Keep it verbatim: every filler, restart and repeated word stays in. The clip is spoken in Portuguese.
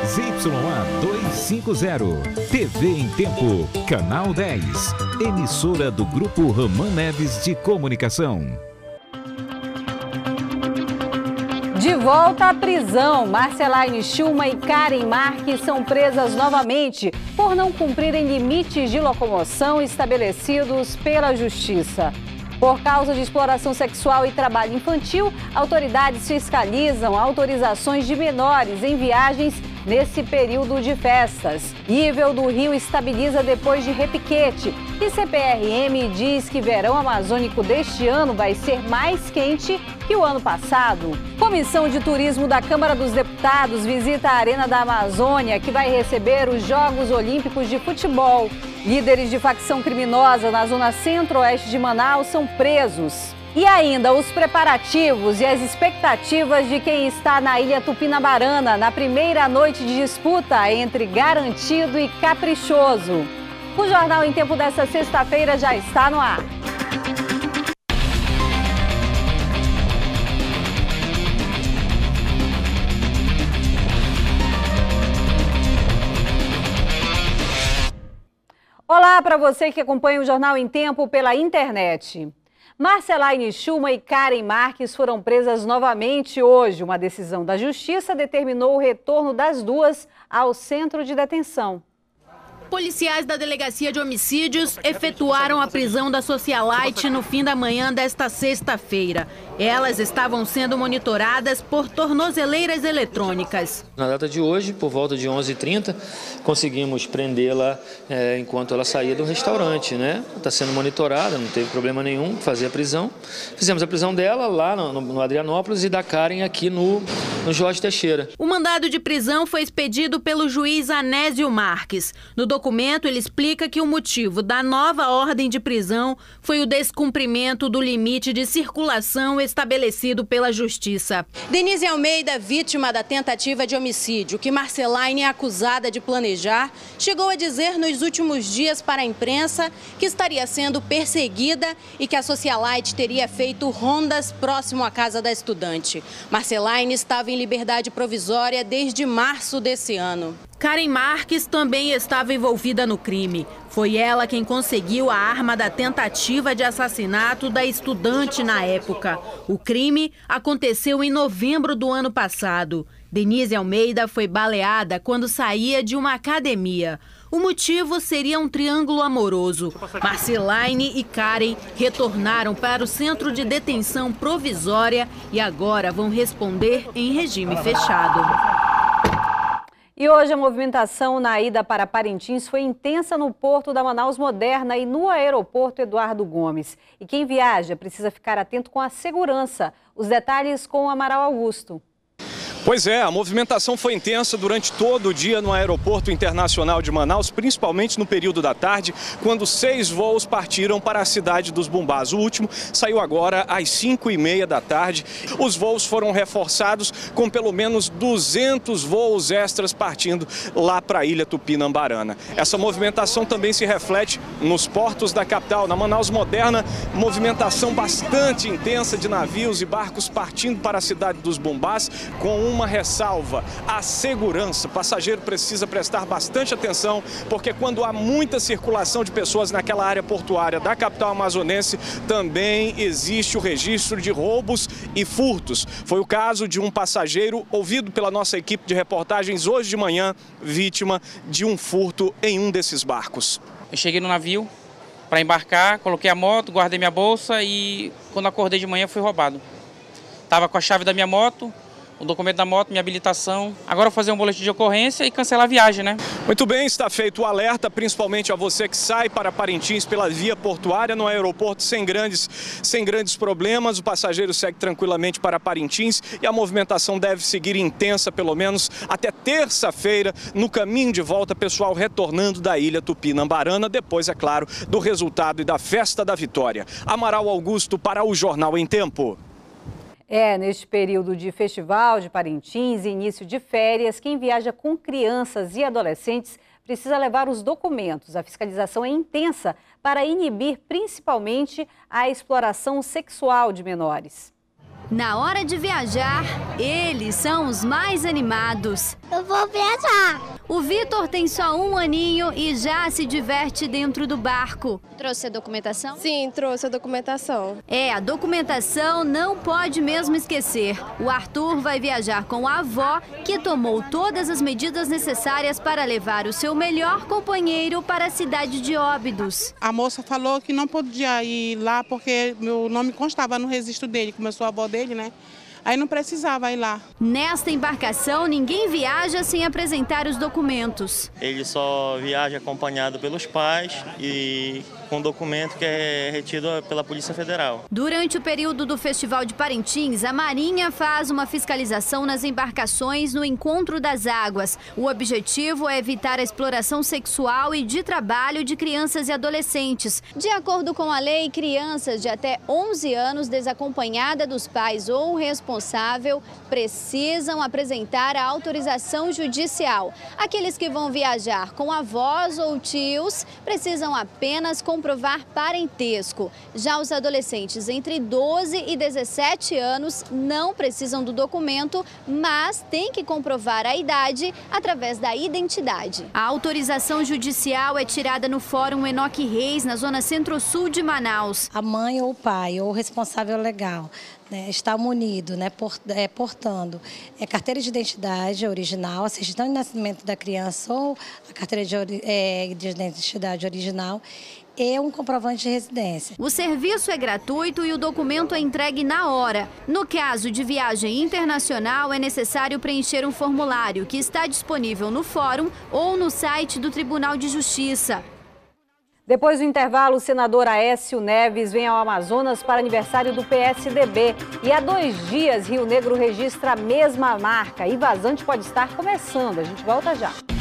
Z Y A duzentos e cinquenta, T V em Tempo, Canal dez, emissora do Grupo Ramã Neves de Comunicação. De volta à prisão, Marcelaine Schumann e Karen Marques são presas novamente por não cumprirem limites de locomoção estabelecidos pela Justiça. Por causa de exploração sexual e trabalho infantil, autoridades fiscalizam autorizações de menores em viagens nesse período de festas. Nível do rio estabiliza depois de repiquete. E C P R M diz que verão amazônico deste ano vai ser mais quente que o ano passado. Comissão de Turismo da Câmara dos Deputados visita a Arena da Amazônia, que vai receber os Jogos Olímpicos de Futebol. Líderes de facção criminosa na zona centro-oeste de Manaus são presos. E ainda os preparativos e as expectativas de quem está na Ilha Tupinambarana na primeira noite de disputa entre Garantido e Caprichoso. O Jornal em Tempo dessa sexta-feira já está no ar. Olá para você que acompanha o Jornal em Tempo pela internet. Marcelaine Schumann e Karen Marques foram presas novamente hoje. Uma decisão da Justiça determinou o retorno das duas ao centro de detenção. Policiais da Delegacia de Homicídios efetuaram a prisão da socialite no fim da manhã desta sexta-feira. Elas estavam sendo monitoradas por tornozeleiras eletrônicas. Na data de hoje, por volta de onze e trinta, conseguimos prendê-la é, enquanto ela saía do restaurante, né? Está sendo monitorada, não teve problema nenhum fazer a prisão. Fizemos a prisão dela lá no, no Adrianópolis e da Karen aqui no, no Jorge Teixeira. O mandado de prisão foi expedido pelo juiz Anésio Marques. No documento, ele explica que o motivo da nova ordem de prisão foi o descumprimento do limite de circulação estabelecido pela Justiça. Denise Almeida, vítima da tentativa de homicídio, que Marcelaine é acusada de planejar, chegou a dizer nos últimos dias para a imprensa que estaria sendo perseguida e que a socialite teria feito rondas próximo à casa da estudante. Marcelaine estava em liberdade provisória desde março desse ano. Karen Marques também estava envolvida no crime. Foi ela quem conseguiu a arma da tentativa de assassinato da estudante na época. O crime aconteceu em novembro do ano passado. Denise Almeida foi baleada quando saía de uma academia. O motivo seria um triângulo amoroso. Marcelaine e Karen retornaram para o centro de detenção provisória e agora vão responder em regime fechado. E hoje a movimentação na ida para Parintins foi intensa no porto da Manaus Moderna e no aeroporto Eduardo Gomes. E quem viaja precisa ficar atento com a segurança. Os detalhes com o Amaral Augusto. Pois é, a movimentação foi intensa durante todo o dia no Aeroporto Internacional de Manaus, principalmente no período da tarde, quando seis voos partiram para a cidade dos Bombás. O último saiu agora às cinco e meia da tarde. Os voos foram reforçados com pelo menos duzentos voos extras partindo lá para a Ilha Tupinambarana. Essa movimentação também se reflete nos portos da capital. Na Manaus Moderna, movimentação bastante intensa de navios e barcos partindo para a cidade dos Bombás, com um Uma ressalva, a segurança. O passageiro precisa prestar bastante atenção, porque quando há muita circulação de pessoas naquela área portuária da capital amazonense, também existe o registro de roubos e furtos. Foi o caso de um passageiro ouvido pela nossa equipe de reportagens hoje de manhã, vítima de um furto em um desses barcos. Eu cheguei no navio para embarcar, coloquei a moto, guardei minha bolsa e quando acordei de manhã fui roubado. Estava com a chave da minha moto, o documento da moto, minha habilitação. Agora fazer um boletim de ocorrência e cancelar a viagem, né? Muito bem, está feito o alerta, principalmente a você que sai para Parintins pela via portuária, no aeroporto sem grandes, sem grandes problemas. O passageiro segue tranquilamente para Parintins e a movimentação deve seguir intensa, pelo menos até terça-feira, no caminho de volta, pessoal retornando da Ilha Tupinambarana, depois, é claro, do resultado e da festa da vitória. Amaral Augusto para o Jornal em Tempo. É, neste período de festival de Parintins e início de férias, quem viaja com crianças e adolescentes precisa levar os documentos. A fiscalização é intensa para inibir principalmente a exploração sexual de menores. Na hora de viajar, eles são os mais animados. Eu vou viajar. O Vitor tem só um aninho e já se diverte dentro do barco. Trouxe a documentação? Sim, trouxe a documentação. É, a documentação não pode mesmo esquecer. O Arthur vai viajar com a avó, que tomou todas as medidas necessárias para levar o seu melhor companheiro para a cidade de Óbidos. A moça falou que não podia ir lá porque meu nome constava no registro dele, como eu sou a avó dele, né? Aí não precisava ir lá. Nesta embarcação, ninguém viaja sem apresentar os documentos. Ele só viaja acompanhado pelos pais e com documento que é retido pela Polícia Federal. Durante o período do Festival de Parintins, a Marinha faz uma fiscalização nas embarcações no Encontro das Águas. O objetivo é evitar a exploração sexual e de trabalho de crianças e adolescentes. De acordo com a lei, crianças de até onze anos desacompanhadas dos pais ou responsáveis responsável precisam apresentar a autorização judicial. Aqueles que vão viajar com avós ou tios precisam apenas comprovar parentesco. Já os adolescentes entre doze e dezessete anos não precisam do documento, mas têm que comprovar a idade através da identidade. A autorização judicial é tirada no Fórum Enoque Reis, na zona centro-sul de Manaus. A mãe ou o pai ou o responsável legal, né, está munido, né, port, é, portando é, carteira de identidade original, a certidão de nascimento da criança ou a carteira de, é, de identidade original e um comprovante de residência. O serviço é gratuito e o documento é entregue na hora. No caso de viagem internacional, é necessário preencher um formulário que está disponível no fórum ou no site do Tribunal de Justiça. Depois do intervalo, o senador Aécio Neves vem ao Amazonas para aniversário do P S D B. E há dois dias, Rio Negro registra a mesma marca e vazante pode estar começando. A gente volta já.